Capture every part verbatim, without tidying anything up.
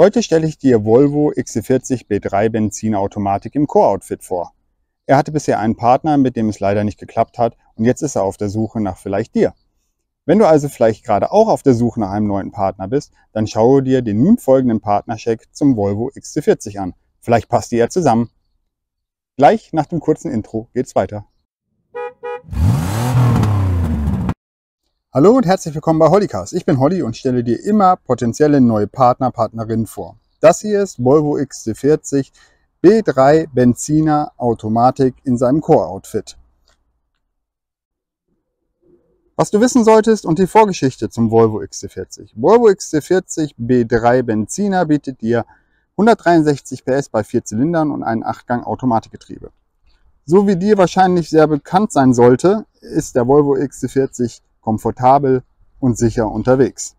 Heute stelle ich dir Volvo X C vierzig B drei Benzinautomatik im Core-Outfit vor. Er hatte bisher einen Partner, mit dem es leider nicht geklappt hat, und jetzt ist er auf der Suche nach vielleicht dir. Wenn du also vielleicht gerade auch auf der Suche nach einem neuen Partner bist, dann schaue dir den nun folgenden Partnercheck zum Volvo X C vierzig an. Vielleicht passt ihr ja zusammen. Gleich nach dem kurzen Intro geht's weiter. Hallo und herzlich willkommen bei HollyCars. Ich bin Holly und stelle dir immer potenzielle neue Partner, Partnerinnen vor. Das hier ist Volvo X C vierzig B drei Benziner Automatik in seinem Core-Outfit. Was du wissen solltest und die Vorgeschichte zum Volvo X C vierzig. Volvo X C vierzig B drei Benziner bietet dir hundertdreiundsechzig P S bei vier Zylindern und ein acht Gang Automatikgetriebe. So wie dir wahrscheinlich sehr bekannt sein sollte, ist der Volvo X C vierzig komfortabel und sicher unterwegs.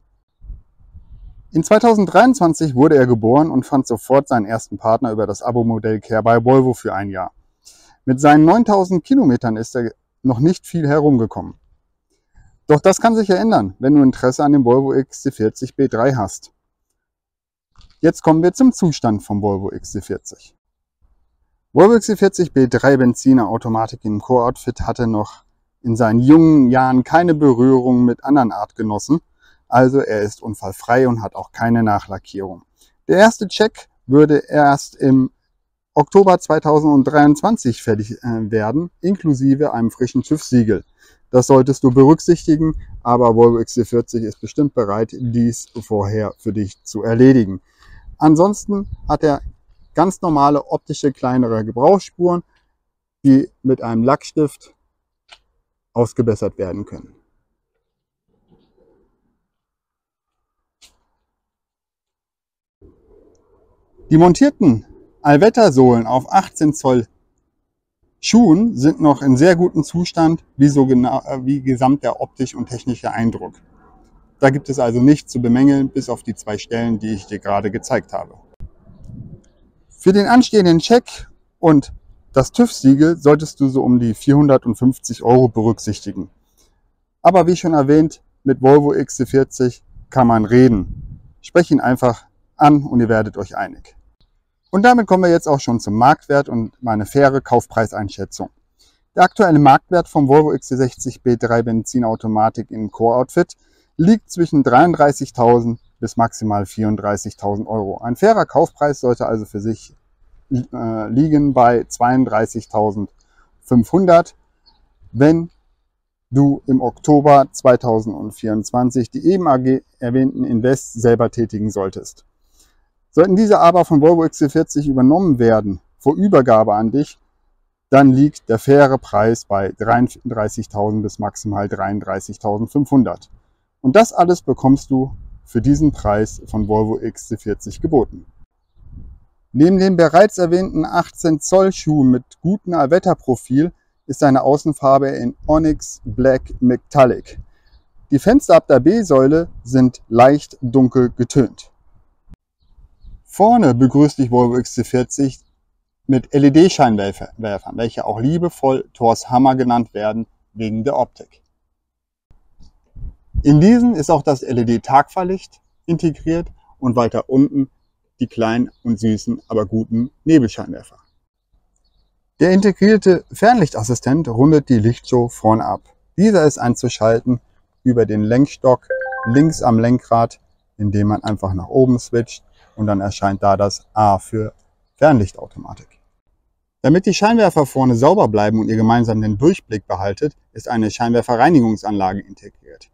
In zweitausenddreiundzwanzig wurde er geboren und fand sofort seinen ersten Partner über das Abo-Modell Care by Volvo für ein Jahr. Mit seinen neuntausend Kilometern ist er noch nicht viel herumgekommen. Doch das kann sich ja ändern, wenn du Interesse an dem Volvo X C vierzig B drei hast. Jetzt kommen wir zum Zustand vom Volvo X C vierzig. Volvo X C vierzig B drei Benziner Automatik im Core-Outfit hatte noch in seinen jungen Jahren keine Berührung mit anderen Artgenossen, also er ist unfallfrei und hat auch keine Nachlackierung. Der erste Check würde erst im Oktober zweitausenddreiundzwanzig fertig werden, inklusive einem frischen TÜV-Siegel. Das solltest du berücksichtigen, aber Volvo X C vierzig ist bestimmt bereit, dies vorher für dich zu erledigen. Ansonsten hat er ganz normale optische kleinere Gebrauchsspuren, die mit einem Lackstift ausgebessert werden können. Die montierten Allwettersohlen auf achtzehn Zoll Schuhen sind noch in sehr gutem Zustand, wie, so genau, wie gesamt der optische und technische Eindruck. Da gibt es also nichts zu bemängeln, bis auf die zwei Stellen, die ich dir gerade gezeigt habe. Für den anstehenden Check und das TÜV-Siegel solltest du so um die vierhundertfünfzig Euro berücksichtigen. Aber wie schon erwähnt, mit Volvo X C vierzig kann man reden. Sprecht ihn einfach an und ihr werdet euch einig. Und damit kommen wir jetzt auch schon zum Marktwert und meine faire Kaufpreiseinschätzung. Der aktuelle Marktwert vom Volvo X C sechzig B drei Benzinautomatik im Core-Outfit liegt zwischen dreiunddreißigtausend bis maximal vierunddreißigtausend Euro. Ein fairer Kaufpreis sollte also für sich liegen bei zweiunddreißigtausendfünfhundert, wenn du im Oktober zweitausendvierundzwanzig die eben erwähnten Invest selber tätigen solltest. Sollten diese aber von Volvo X C vierzig übernommen werden, vor Übergabe an dich, dann liegt der faire Preis bei dreiunddreißigtausend bis maximal dreiunddreißigtausendfünfhundert. Und das alles bekommst du für diesen Preis von Volvo X C vierzig geboten. Neben den bereits erwähnten achtzehn Zoll Schuhen mit gutem Allwetterprofil ist seine Außenfarbe in Onyx Black Metallic. Die Fenster ab der B-Säule sind leicht dunkel getönt. Vorne begrüßt dich Volvo X C vierzig mit L E D-Scheinwerfern, welche auch liebevoll Thor's Hammer genannt werden wegen der Optik. In diesen ist auch das L E D-Tagfahrlicht integriert und weiter unten die kleinen und süßen, aber guten Nebelscheinwerfer. Der integrierte Fernlichtassistent rundet die Lichtshow vorne ab. Dieser ist einzuschalten über den Lenkstock links am Lenkrad, indem man einfach nach oben switcht und dann erscheint da das A für Fernlichtautomatik. Damit die Scheinwerfer vorne sauber bleiben und ihr gemeinsam den Durchblick behaltet, ist eine Scheinwerferreinigungsanlage integriert.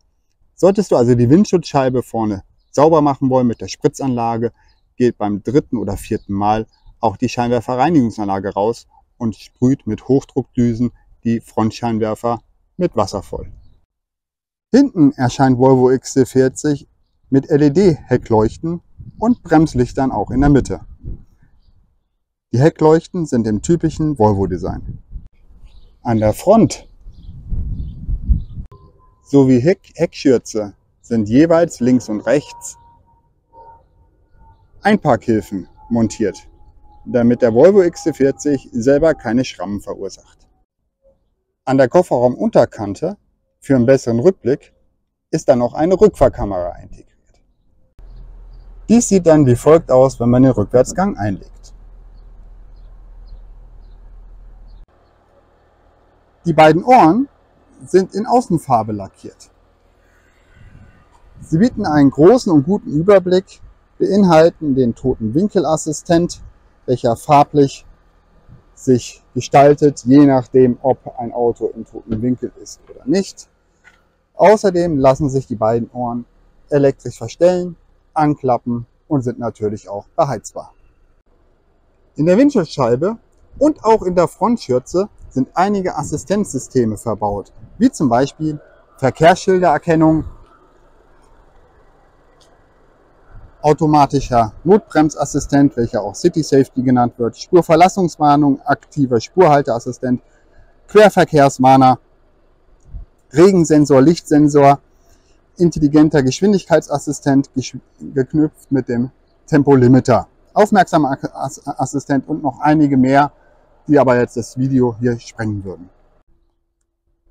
Solltest du also die Windschutzscheibe vorne sauber machen wollen mit der Spritzanlage, geht beim dritten oder vierten Mal auch die Scheinwerferreinigungsanlage raus und sprüht mit Hochdruckdüsen die Frontscheinwerfer mit Wasser voll. Hinten erscheint Volvo X C vierzig mit L E D-Heckleuchten und Bremslichtern auch in der Mitte. Die Heckleuchten sind im typischen Volvo-Design. An der Front sowie Heck Heckschürze sind jeweils links und rechts Einparkhilfen montiert, damit der Volvo X C vierzig selber keine Schrammen verursacht. An der Kofferraumunterkante für einen besseren Rückblick ist dann noch eine Rückfahrkamera integriert. Dies sieht dann wie folgt aus, wenn man den Rückwärtsgang einlegt. Die beiden Ohren sind in Außenfarbe lackiert. Sie bieten einen großen und guten Überblick, beinhalten den Totenwinkelassistent, welcher farblich sich gestaltet, je nachdem, ob ein Auto im toten Winkel ist oder nicht. Außerdem lassen sich die beiden Ohren elektrisch verstellen, anklappen und sind natürlich auch beheizbar. In der Windschutzscheibe und auch in der Frontschürze sind einige Assistenzsysteme verbaut, wie zum Beispiel Verkehrsschildererkennung, automatischer Notbremsassistent, welcher auch City Safety genannt wird, Spurverlassungswarnung, aktiver Spurhalteassistent, Querverkehrswarner, Regensensor, Lichtsensor, intelligenter Geschwindigkeitsassistent, geknüpft mit dem Tempolimiter, aufmerksamer Assistent und noch einige mehr, die aber jetzt das Video hier sprengen würden.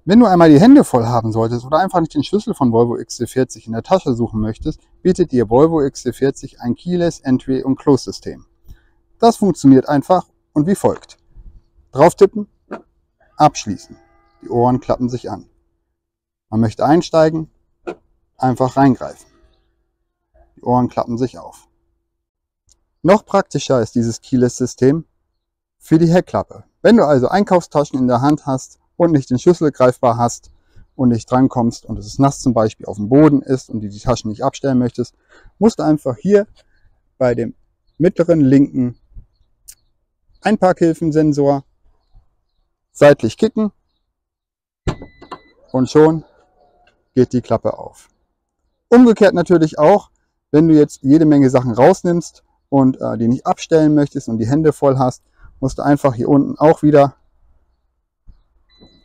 Wenn du einmal die Hände voll haben solltest oder einfach nicht den Schlüssel von Volvo X C vierzig in der Tasche suchen möchtest, bietet dir Volvo X C vierzig ein Keyless Entry- und Close-System. Das funktioniert einfach und wie folgt. Drauf tippen, abschließen. Die Ohren klappen sich an. Man möchte einsteigen, einfach reingreifen. Die Ohren klappen sich auf. Noch praktischer ist dieses Keyless-System für die Heckklappe. Wenn du also Einkaufstaschen in der Hand hast und nicht den Schlüssel greifbar hast und nicht drankommst und es ist nass zum Beispiel auf dem Boden ist und du die Taschen nicht abstellen möchtest, musst du einfach hier bei dem mittleren linken Einparkhilfensensor seitlich kicken und schon geht die Klappe auf. Umgekehrt natürlich auch, wenn du jetzt jede Menge Sachen rausnimmst und äh, die nicht abstellen möchtest und die Hände voll hast, musst du einfach hier unten auch wieder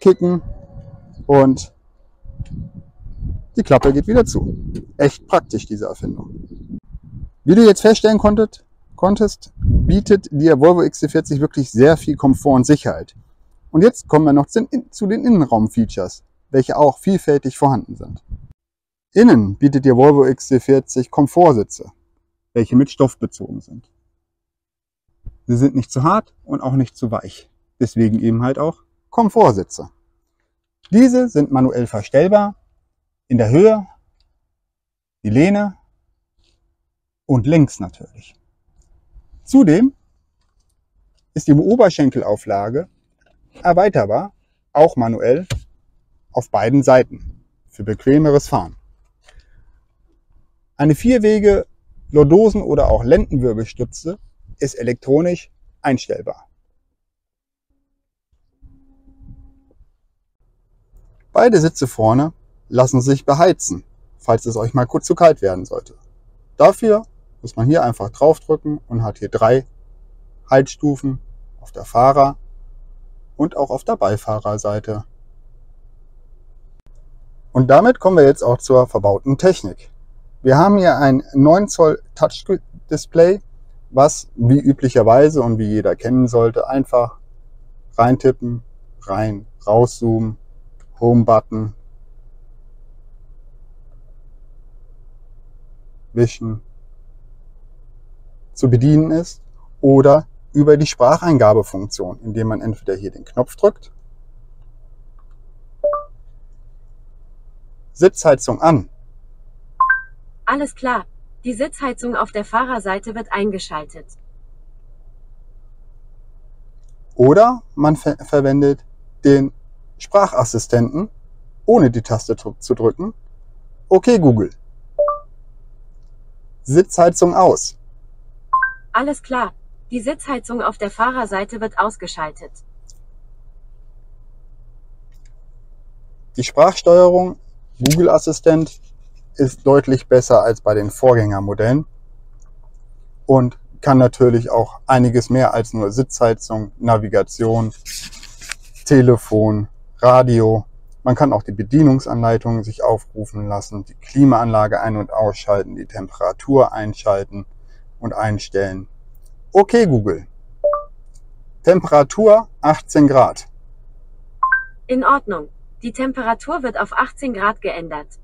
kicken und die Klappe geht wieder zu. Echt praktisch, diese Erfindung. Wie du jetzt feststellen konntest, konntest bietet dir Volvo X C vierzig wirklich sehr viel Komfort und Sicherheit. Und jetzt kommen wir noch zu den Innenraum-Features, welche auch vielfältig vorhanden sind. Innen bietet dir Volvo X C vierzig Komfortsitze, welche mit Stoff bezogen sind. Sie sind nicht zu hart und auch nicht zu weich, deswegen eben halt auch Komfortsitze. Diese sind manuell verstellbar in der Höhe, die Lehne und links natürlich. Zudem ist die Oberschenkelauflage erweiterbar, auch manuell, auf beiden Seiten für bequemeres Fahren. Eine Vierwege Lordosen- oder auch Lendenwirbelstütze ist elektronisch einstellbar. Beide Sitze vorne lassen sich beheizen, falls es euch mal kurz zu kalt werden sollte. Dafür muss man hier einfach draufdrücken und hat hier drei Heizstufen auf der Fahrer- und auch auf der Beifahrerseite. Und damit kommen wir jetzt auch zur verbauten Technik. Wir haben hier ein neun Zoll Touch-Display, was wie üblicherweise und wie jeder kennen sollte, einfach reintippen, rein, rauszoomen, Home-Button, wischen, zu bedienen ist oder über die Spracheingabefunktion, indem man entweder hier den Knopf drückt, Sitzheizung an. Alles klar, die Sitzheizung auf der Fahrerseite wird eingeschaltet. Oder man ver verwendet den Sprachassistenten, ohne die Taste zu drücken. Okay, Google. Sitzheizung aus. Alles klar, die Sitzheizung auf der Fahrerseite wird ausgeschaltet. Die Sprachsteuerung Google Assistent ist deutlich besser als bei den Vorgängermodellen und kann natürlich auch einiges mehr als nur Sitzheizung, Navigation, Telefon, Radio. Man kann auch die Bedienungsanleitung sich aufrufen lassen, die Klimaanlage ein- und ausschalten, die Temperatur einschalten und einstellen. Okay, Google. Temperatur achtzehn Grad. In Ordnung. Die Temperatur wird auf achtzehn Grad geändert.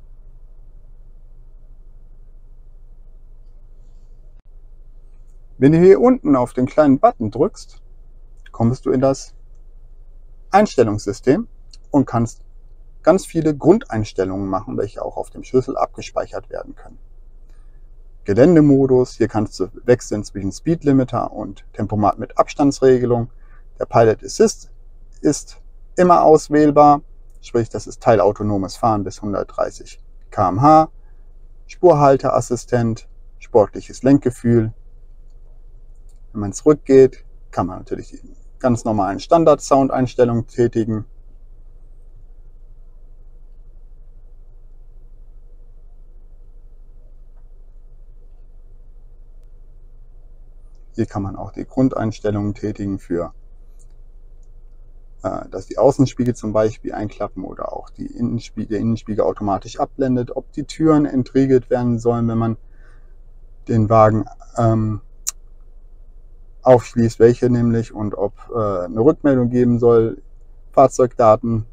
Wenn du hier unten auf den kleinen Button drückst, kommst du in das Einstellungssystem und kannst ganz viele Grundeinstellungen machen, welche auch auf dem Schlüssel abgespeichert werden können. Geländemodus, hier kannst du wechseln zwischen Speedlimiter und Tempomat mit Abstandsregelung. Der Pilot Assist ist immer auswählbar, sprich das ist teilautonomes Fahren bis hundertdreißig Kilometer pro Stunde, Spurhalteassistent, sportliches Lenkgefühl. Wenn man zurückgeht, kann man natürlich die ganz normalen Standard-Sound-Einstellungen tätigen. Hier kann man auch die Grundeinstellungen tätigen für, äh, dass die Außenspiegel zum Beispiel einklappen oder auch die Innenspiegel, der Innenspiegel automatisch abblendet, ob die Türen entriegelt werden sollen, wenn man den Wagen ähm, aufschließt, welche nämlich, und ob äh, eine Rückmeldung geben soll, Fahrzeugdaten,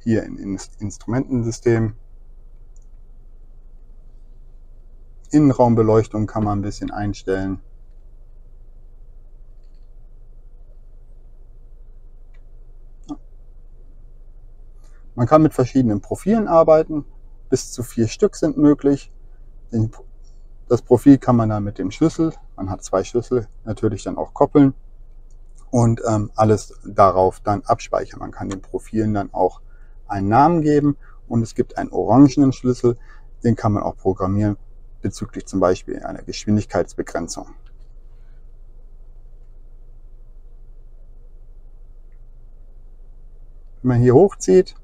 hier in, in Instrumentensystem. Innenraumbeleuchtung kann man ein bisschen einstellen. Man kann mit verschiedenen Profilen arbeiten, bis zu vier Stück sind möglich. Das Profil kann man dann mit dem Schlüssel, man hat zwei Schlüssel, natürlich dann auch koppeln und ähm, alles darauf dann abspeichern. Man kann den Profilen dann auch einen Namen geben und es gibt einen orangenen Schlüssel, den kann man auch programmieren bezüglich zum Beispiel einer Geschwindigkeitsbegrenzung. Wenn man hier hochzieht,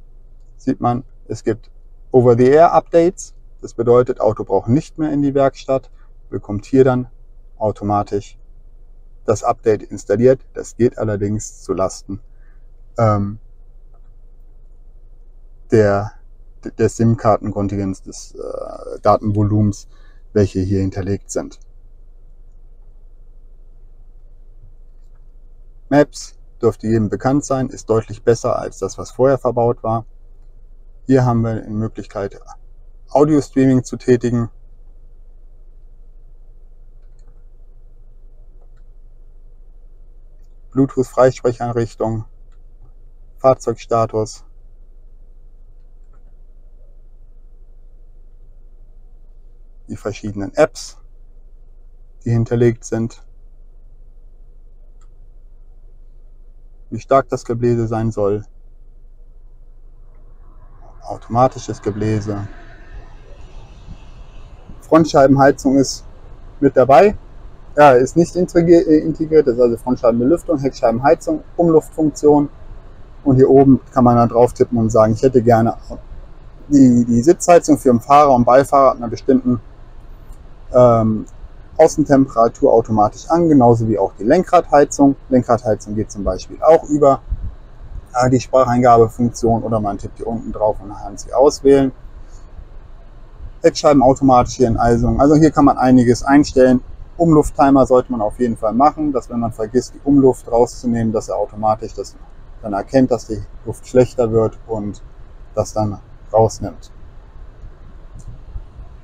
sieht man, es gibt Over-the-Air-Updates. Das bedeutet, Auto braucht nicht mehr in die Werkstatt, bekommt hier dann automatisch das Update installiert. Das geht allerdings zulasten ähm, der, der SIM-Kartenkontingenz des äh, Datenvolumens, welche hier hinterlegt sind. Maps dürfte jedem bekannt sein, ist deutlich besser als das, was vorher verbaut war. Hier haben wir die Möglichkeit, Audio-Streaming zu tätigen. Bluetooth-Freisprecheinrichtung, Fahrzeugstatus. Die verschiedenen Apps, die hinterlegt sind. Wie stark das Gebläse sein soll. Automatisches Gebläse. Frontscheibenheizung ist mit dabei, ja, ist nicht integriert, das ist also Frontscheibenbelüftung, Heckscheibenheizung, Umluftfunktion, und hier oben kann man dann drauf tippen und sagen, ich hätte gerne die, die Sitzheizung für den Fahrer und Beifahrer ab einer bestimmten ähm, Außentemperatur automatisch an, genauso wie auch die Lenkradheizung. Lenkradheizung geht zum Beispiel auch über die Spracheingabefunktion oder man tippt hier unten drauf und dann kann sie auswählen. Heckscheiben automatisch hier in Eisung. Also hier kann man einiges einstellen. Umlufttimer sollte man auf jeden Fall machen, dass wenn man vergisst, die Umluft rauszunehmen, dass er automatisch das dann erkennt, dass die Luft schlechter wird und das dann rausnimmt.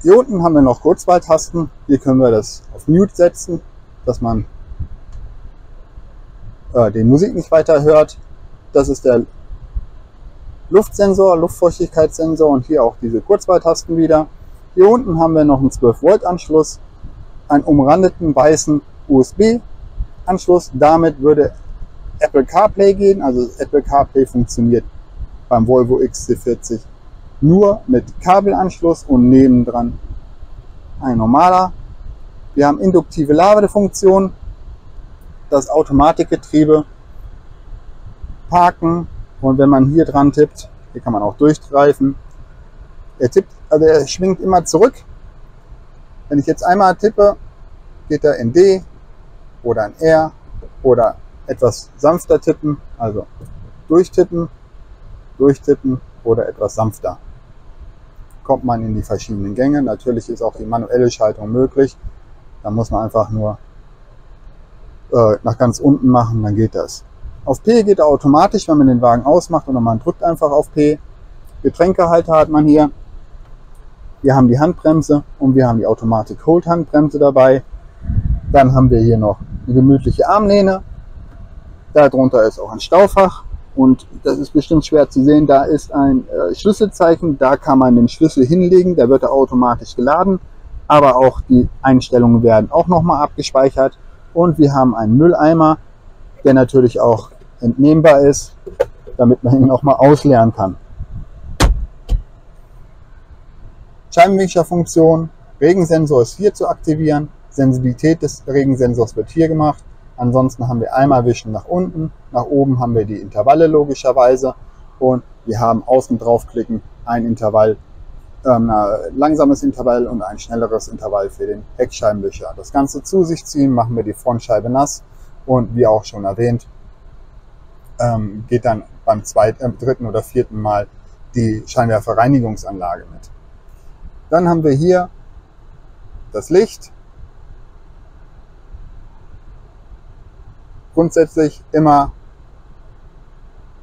Hier unten haben wir noch Kurzwahltasten. Hier können wir das auf Mute setzen, dass man äh, die Musik nicht weiter hört. Das ist der Luftsensor, Luftfeuchtigkeitssensor und hier auch diese Kurzwahltasten wieder. Hier unten haben wir noch einen zwölf Volt Anschluss, einen umrandeten weißen U S B Anschluss. Damit würde Apple CarPlay gehen. Also Apple CarPlay funktioniert beim Volvo X C vierzig nur mit Kabelanschluss und nebendran ein normaler. Wir haben induktive Ladefunktion, das Automatikgetriebe, Parken, und wenn man hier dran tippt, hier kann man auch durchgreifen. Er tippt, also er schwingt immer zurück. Wenn ich jetzt einmal tippe, geht er in D oder in R oder etwas sanfter tippen, also durchtippen, durchtippen oder etwas sanfter. Kommt man in die verschiedenen Gänge. Natürlich ist auch die manuelle Schaltung möglich. Da muss man einfach nur äh, nach ganz unten machen, dann geht das. Auf P geht er automatisch, wenn man den Wagen ausmacht, oder man drückt einfach auf P. Getränkehalter hat man hier. Wir haben die Handbremse und wir haben die Automatik-Hold-Handbremse dabei. Dann haben wir hier noch eine gemütliche Armlehne. Darunter ist auch ein Staufach. Und das ist bestimmt schwer zu sehen, da ist ein äh, Schlüsselzeichen, da kann man den Schlüssel hinlegen, da wird er automatisch geladen, aber auch die Einstellungen werden auch nochmal abgespeichert. Und wir haben einen Mülleimer, der natürlich auch entnehmbar ist, damit man ihn auch mal ausleeren kann. Scheibenwischerfunktion, Regensensor ist hier zu aktivieren, Sensibilität des Regensensors wird hier gemacht. Ansonsten haben wir einmal Wischen nach unten, nach oben haben wir die Intervalle logischerweise und wir haben außen draufklicken ein Intervall, ähm, ein langsames Intervall und ein schnelleres Intervall für den Heckscheibenwischer. Das Ganze zu sich ziehen, machen wir die Frontscheibe nass und wie auch schon erwähnt, ähm, geht dann beim zweiten, äh, dritten oder vierten Mal die Scheinwerferreinigungsanlage mit. Dann haben wir hier das Licht. Grundsätzlich immer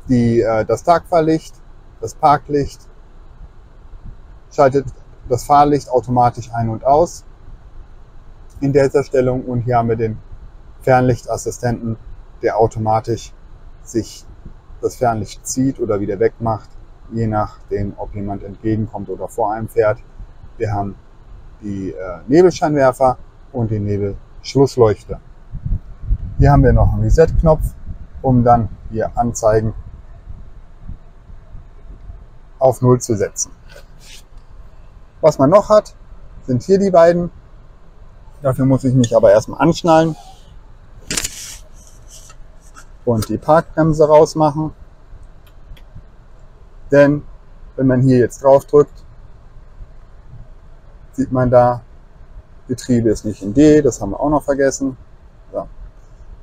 die, äh, das Tagfahrlicht, das Parklicht, schaltet das Fahrlicht automatisch ein und aus in dieser Stellung und hier haben wir den Fernlichtassistenten, der automatisch sich das Fernlicht zieht oder wieder wegmacht, je nachdem, ob jemand entgegenkommt oder vor einem fährt. Wir haben die äh, Nebelscheinwerfer und die Nebelschlussleuchte. Hier haben wir noch einen Reset-Knopf, um dann hier Anzeigen auf null zu setzen. Was man noch hat, sind hier die beiden. Dafür muss ich mich aber erstmal anschnallen und die Parkbremse rausmachen. Denn wenn man hier jetzt drauf drückt, sieht man da, Getriebe ist nicht in D, das haben wir auch noch vergessen. So.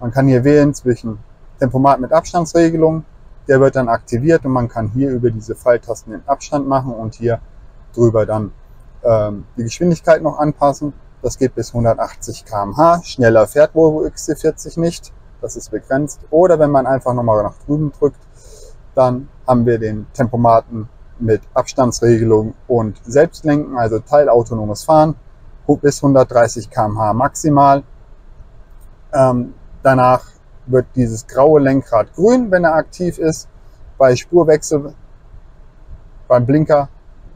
Man kann hier wählen zwischen Tempomat mit Abstandsregelung, der wird dann aktiviert und man kann hier über diese Pfeiltasten den Abstand machen und hier drüber dann ähm, die Geschwindigkeit noch anpassen. Das geht bis hundertachtzig Kilometer pro Stunde, schneller fährt Volvo X C vierzig nicht, das ist begrenzt. Oder wenn man einfach nochmal nach drüben drückt, dann haben wir den Tempomaten mit Abstandsregelung und Selbstlenken, also teilautonomes Fahren, bis hundertdreißig Kilometer pro Stunde maximal. Ähm, Danach wird dieses graue Lenkrad grün, wenn er aktiv ist. Bei Spurwechsel, beim Blinker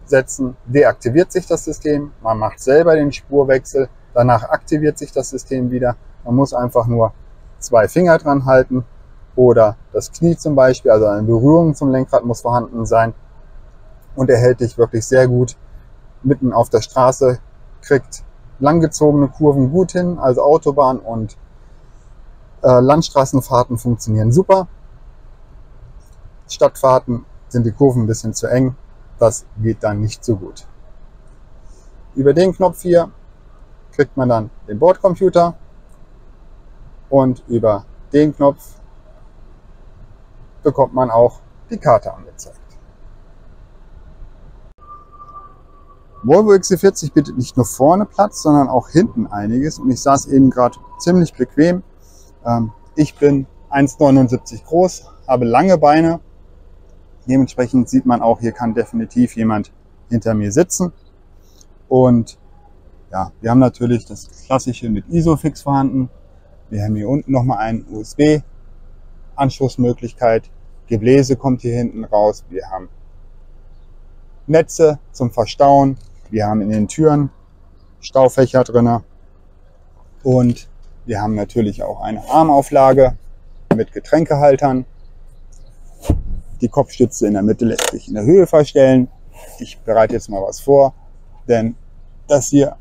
setzen, deaktiviert sich das System. Man macht selber den Spurwechsel. Danach aktiviert sich das System wieder. Man muss einfach nur zwei Finger dran halten oder das Knie zum Beispiel, also eine Berührung zum Lenkrad muss vorhanden sein. Und er hält dich wirklich sehr gut mitten auf der Straße, kriegt langgezogene Kurven gut hin, also Autobahn und Landstraßenfahrten funktionieren super. Stadtfahrten sind die Kurven ein bisschen zu eng. Das geht dann nicht so gut. Über den Knopf hier kriegt man dann den Bordcomputer und über den Knopf bekommt man auch die Karte angezeigt. Volvo X C vierzig bietet nicht nur vorne Platz, sondern auch hinten einiges und ich saß eben gerade ziemlich bequem. Ich bin eins Meter neunundsiebzig groß, habe lange Beine, dementsprechend sieht man auch, hier kann definitiv jemand hinter mir sitzen. Und ja, wir haben natürlich das klassische mit ISOFIX vorhanden. Wir haben hier unten nochmal eine U S B-Anschlussmöglichkeit, Gebläse kommt hier hinten raus, wir haben Netze zum Verstauen, wir haben in den Türen Staufächer drin und wir haben natürlich auch eine Armauflage mit Getränkehaltern. Die Kopfstütze in der Mitte lässt sich in der Höhe verstellen. Ich bereite jetzt mal was vor, denn das hier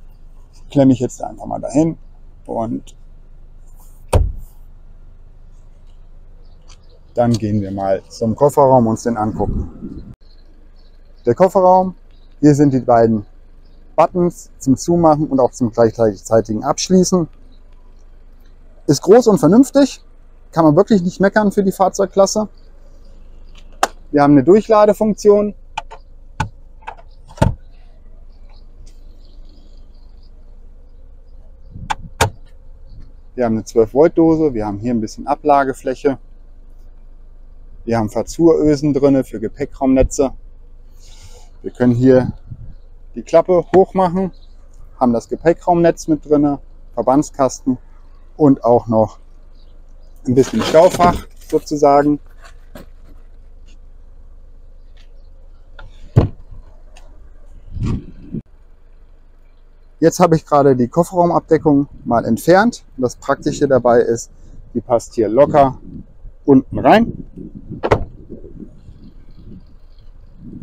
klemme ich jetzt einfach mal dahin und dann gehen wir mal zum Kofferraum und uns den angucken. Der Kofferraum, hier sind die beiden Buttons zum Zumachen und auch zum gleichzeitigen Abschließen. Ist groß und vernünftig, kann man wirklich nicht meckern für die Fahrzeugklasse. Wir haben eine Durchladefunktion. Wir haben eine zwölf Volt Dose, wir haben hier ein bisschen Ablagefläche. Wir haben Verzurösen drin für Gepäckraumnetze. Wir können hier die Klappe hoch machen, haben das Gepäckraumnetz mit drin, Verbandskasten. und auch noch ein bisschen Staufach sozusagen. Jetzt habe ich gerade die Kofferraumabdeckung mal entfernt. Das Praktische dabei ist, die passt hier locker unten rein.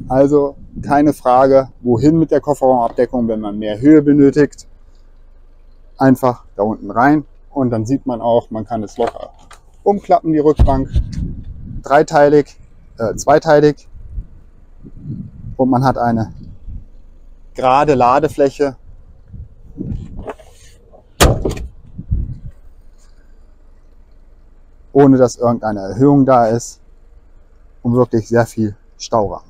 Also keine Frage, wohin mit der Kofferraumabdeckung, wenn man mehr Höhe benötigt. Einfach da unten rein und dann sieht man auch, man kann es locker umklappen, die Rückbank. Dreiteilig, äh, zweiteilig. Und man hat eine gerade Ladefläche. Ohne dass irgendeine Erhöhung da ist und wirklich sehr viel Stauraum.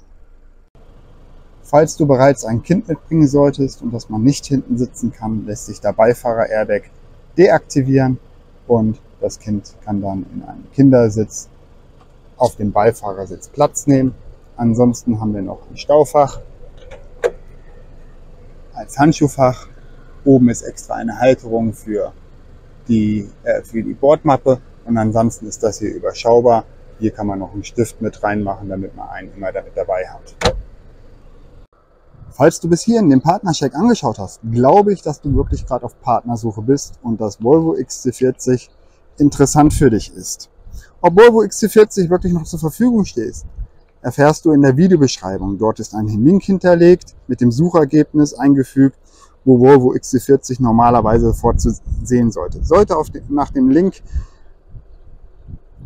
Falls du bereits ein Kind mitbringen solltest und dass man nicht hinten sitzen kann, lässt sich der Beifahrer-Airbag deaktivieren und das Kind kann dann in einem Kindersitz auf dem Beifahrersitz Platz nehmen. Ansonsten haben wir noch ein Staufach als Handschuhfach. Oben ist extra eine Halterung für die, äh, für die Bordmappe. Und ansonsten ist das hier überschaubar. Hier kann man noch einen Stift mit reinmachen, damit man einen immer damit dabei hat. Falls du bis hierhin den Partnercheck angeschaut hast, glaube ich, dass du wirklich gerade auf Partnersuche bist und das Volvo X C vierzig interessant für dich ist. Ob Volvo X C vierzig wirklich noch zur Verfügung steht, erfährst du in der Videobeschreibung. Dort ist ein Link hinterlegt, mit dem Suchergebnis eingefügt, wo Volvo X C vierzig normalerweise vorzusehen sollte. Sollte auf den, nach dem Link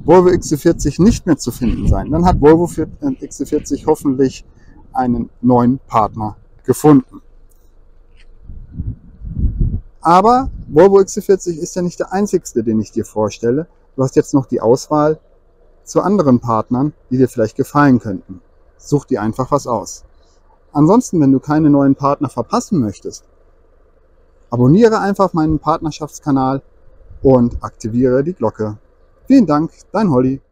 Volvo X C vierzig nicht mehr zu finden sein, dann hat Volvo X C vierzig hoffentlich einen neuen Partner gefunden. Aber Volvo X C vierzig ist ja nicht der einzigste, den ich dir vorstelle. Du hast jetzt noch die Auswahl zu anderen Partnern, die dir vielleicht gefallen könnten. Such dir einfach was aus. Ansonsten, wenn du keine neuen Partner verpassen möchtest, abonniere einfach meinen Partnerschaftskanal und aktiviere die Glocke. Vielen Dank, dein Holly.